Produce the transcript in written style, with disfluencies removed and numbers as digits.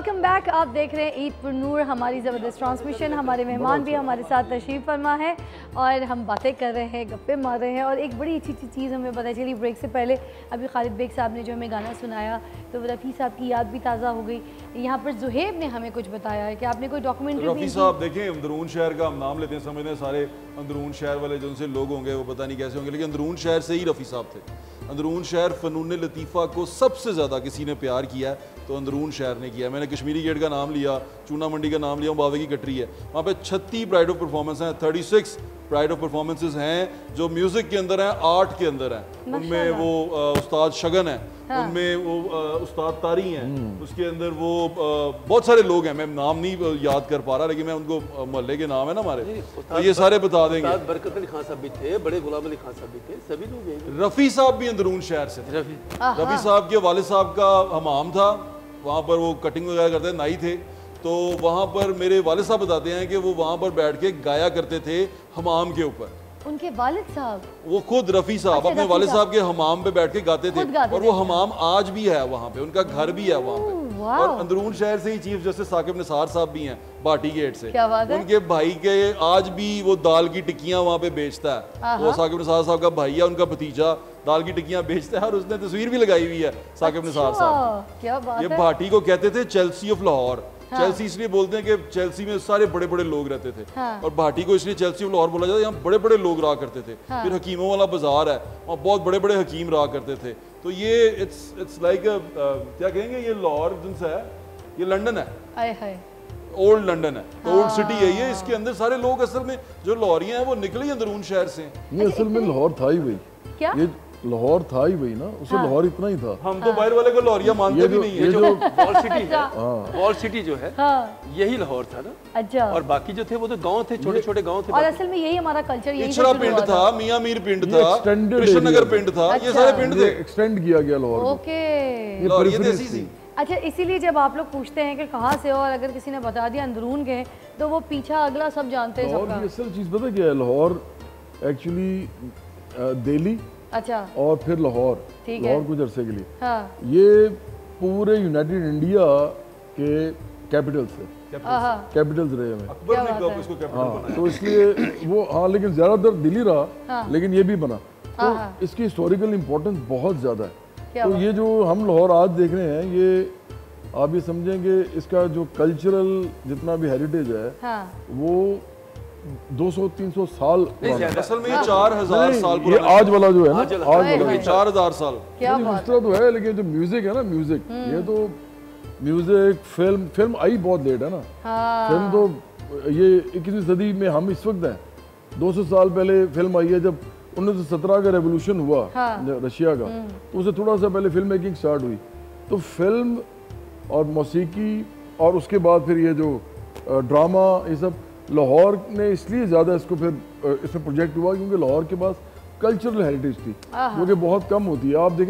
Welcome back. आप देख रहे हैं ईद पर नूर, हमारी ज़बरदस्त ट्रांसमिशन। हमारे मेहमान भी हमारे साथ तशरीफ़ फरमा है और हम बातें कर रहे हैं, गप्पे मार रहे हैं। और एक बड़ी अच्छी चीज़ हमें पता चली ब्रेक से पहले, अभी खालिद बेग साहब ने जो हमें गाना सुनाया तो रफ़ी साहब की याद भी ताज़ा हो गई। यहाँ पर जहेब ने हमें कुछ बताया है कि आपने कोई डॉक्यूमेंट्री। रफ़ी साहब देखें, अंदरून शहर का हम नाम लेते हैं, समझते हैं सारे अंदरून शहर वाले जो उनसे लोग होंगे वो पता नहीं कैसे होंगे, लेकिन अंदरून शहर से ही रफ़ी साहब थे। अंदरून शहर फ़नून लतीफ़ा को सबसे ज़्यादा किसी ने प्यार किया तो अंदरून शहर ने किया। मैंने कश्मीरी गेट का नाम लिया, चूना मंडी का नाम लिया, बावे की कटरी है, वहाँ पे 36 प्राइड ऑफ परफॉर्मेंस हैं, 36 प्राइड ऑफ परफॉर्मेंसेस हैं जो म्यूज़िक के अंदर हैं, आर्ट के अंदर हैं। उनमें वो उस्ताद शगन है, हाँ। उनमें वो उस्ताद तारी हैं, उसके अंदर वो बहुत सारे लोग हैं, मैं नाम नहीं याद कर पा रहा, लेकिन मैं उनको मोहल्ले के नाम है ना हमारे, तो ये सारे बता देंगे। बरकत अली खान साहब भी थे, बड़े गुलाम अली खान साहब भी थे, सभी लोग। रफ़ी साहब भी अंदरून शहर से थे। रफ़ी साहब के वालिद साहब का हमाम था, वहाँ पर वो कटिंग वगैरह करते थे, नाई थे, तो वहाँ पर मेरे वालिद साहब बताते हैं कि वो वहाँ पर बैठ के गाया करते थे हमाम के ऊपर। उनके वालिद साहब? वो खुद रफ़ी साहब अपने वालिद साहब के हमाम पे बैठ के गाते थे, और वो हमाम आज भी है वहाँ पे, उनका घर भी है वहाँ पे। और अंदरून शहर से ही चीफ जस्टिस साकिब निसार साहब भी हैं, बाटी गेट से, उनके भाई के आज भी वो दाल की टिक्कियाँ वहाँ पे बेचता है। वो साकिब निसार साहब का भाई है, उनका भतीजा दाल की टिक्कियाँ बेचता है, और उसने तस्वीर भी लगाई हुई है साकिब निसार साहब। ये भाटी को कहते थे चेल्सी ऑफ लाहौर, चेल्सी इसलिए बोलते हैं कि चेल्सी में सारे बड़े बड़े लोग रहते थे, हाँ। और भाटी को इसलिए चेल्सी ऑफ लाहौर बोला जाता है, यहाँ बड़े बड़े लोग रहा करते थे, हाँ। फिर हकीमों वाला बाजार है, वहाँ बहुत बड़े बड़े हकीम रहा करते थे। तो ये इट्स लाइक क्या कहेंगे, ये लाहौर जिनसे है, ये लंदन है, ओल्ड लंदन है, हाँ। ओल्ड सिटी है ये, इसके अंदर सारे लोग असल में जो लाहौरिया हैं वो निकले ही अंदरून शहर से। ये असल में लाहौर था ही भाई, क्या लाहौर था ही वही ना, उसे हाँ। लाहौर इतना ही था, हम तो बाहर वाले को लाहौरिया मानते भी नहीं है। ये जो वॉल सिटी है, वॉल सिटी जो है, हाँ। यही लाहौर था ना। अच्छा। और बाकी जो थे वो तो गांव थे, छोटे छोटे गांव थे, और असल में यही हमारा कल्चर, यही इचरा पिंड था, मियां मीर पिंड था, कृष्ण नगर पिंड था, ये सारे पिंड थे, एक्सटेंड किया गया लाहौर। ओके, अच्छा, इसीलिए जब आप लोग पूछते हैं कि कहाँ से हो, और अगर किसी ने बता दिया अंदरून के, तो वो पीछा अगला सब जानते हैं। और असल चीज पता क्या है, लाहौर एक्चुअली दिल्ली, अच्छा, और फिर लाहौर, लाहौर कुछ अरसे के लिए, हाँ। ये पूरे यूनाइटेड इंडिया के कैपिटल्स रहे हमें, तो इसलिए वो, हाँ, लेकिन ज्यादातर दिल्ली रहा, हाँ। लेकिन ये भी बना, तो इसकी हिस्टोरिकल इम्पोर्टेंस बहुत ज्यादा है। तो ये जो हम लाहौर आज देख रहे हैं, ये आप ये समझेंगे इसका जो कल्चरल जितना भी हेरिटेज है वो 200-300 साल, असल में ये 4000 साल, ये आज वाला जो है ना, आज वाला 4000 साल तो है। लेकिन जो म्यूजिक है ना, म्यूजिक, ये तो म्यूजिक, फिल्म आई बहुत लेट है ना, हाँ। फिल्म तो ये 21वीं सदी में हम इस वक्त हैं, 200 साल पहले फिल्म आई है। जब 1917 का रेवोल्यूशन हुआ, हाँ। रशिया का, तो उससे थोड़ा सा पहले फिल्म मेकिंग स्टार्ट हुई। तो फिल्म और मौसीकी और उसके बाद फिर ये जो ड्रामा, ये सब लाहौर ने इसलिए ज़्यादा इसको फिर इसमें प्रोजेक्ट हुआ क्योंकि लाहौर के पास कल्चरल हेरिटेज थी, जो कि बहुत कम होती है। आप देखें